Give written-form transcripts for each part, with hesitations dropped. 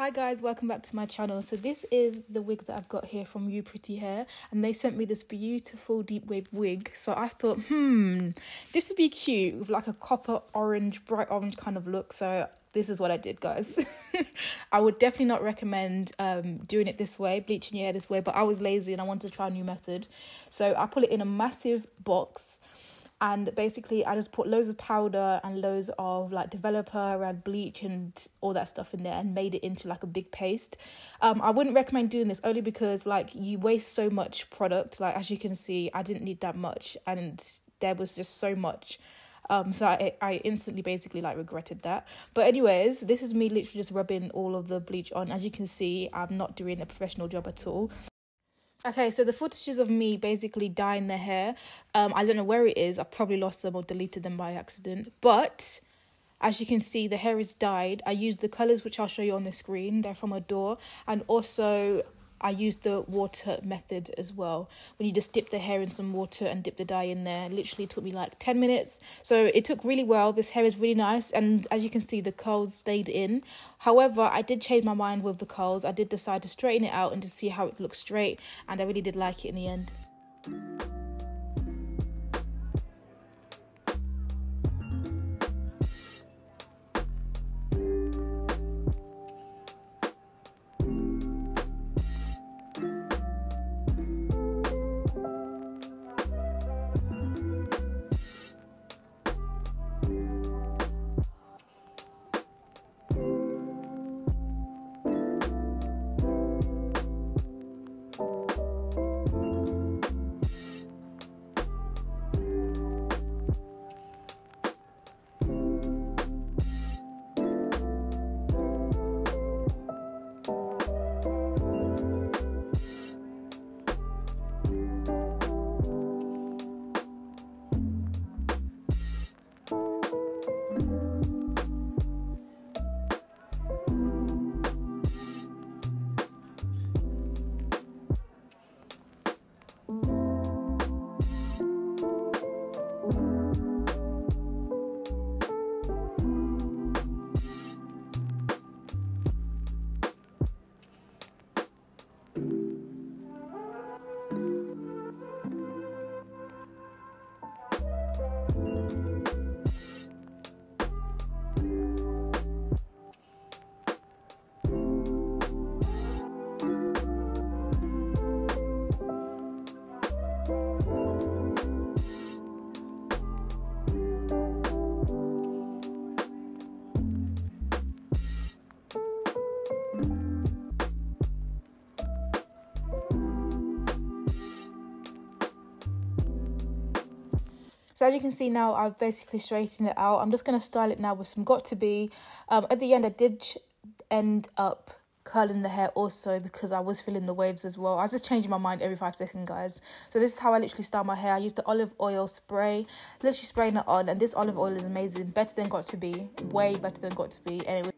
Hi guys, welcome back to my channel. So this is the wig that I've got here from You Pretty Hair, and they sent me this beautiful deep wave wig. So I thought, this would be cute with like a copper orange, bright orange kind of look. So this is what I did, guys. I would definitely not recommend doing it this way, bleaching your hair this way, but I was lazy and I wanted to try a new method. So I put it in a massive box, and basically I just put loads of powder and loads of like developer and bleach and all that stuff in there and made it into like a big paste. I wouldn't recommend doing this only because like you waste so much product. Like as you can see, I didn't need that much and there was just so much. So I instantly basically like regretted that. But anyways, this is me literally just rubbing all of the bleach on. As you can see, I'm not doing a professional job at all. Okay, so the footages of me basically dyeing the hair, I don't know where it is. I probably lost them or deleted them by accident. But as you can see, the hair is dyed. I used the colours, which I'll show you on the screen. They're from Adore. And also, I used the water method as well. When you just dip the hair in some water and dip the dye in there, it literally took me like 10 minutes. So it took really well. This hair is really nice. And as you can see, the curls stayed in. However, I did change my mind with the curls. I did decide to straighten it out and to see how it looks straight. And I really did like it in the end. So as you can see now, I've basically straightened it out. I'm just going to style it now with some Got2Be. At the end, I did end up curling the hair also because I was feeling the waves as well. I was just changing my mind every 5 seconds, guys. So this is how I literally style my hair. I used the olive oil spray, literally spraying it on. And this olive oil is amazing. Better than Got2Be. Way better than Got2Be. And it was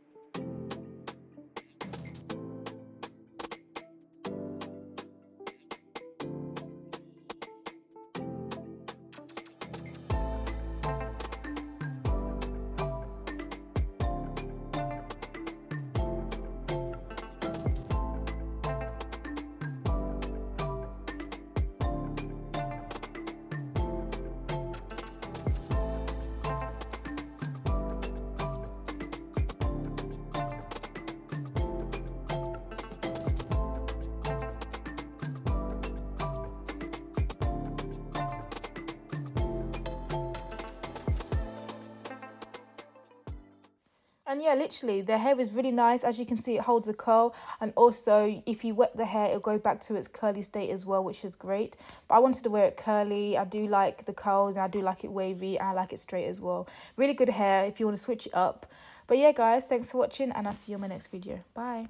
And yeah, literally, the hair is really nice. As you can see, it holds a curl. And also, if you wet the hair, it'll go back to its curly state as well, which is great. But I wanted to wear it curly. I do like the curls, and I do like it wavy, and I like it straight as well. Really good hair if you want to switch it up. But yeah, guys, thanks for watching, and I'll see you on my next video. Bye.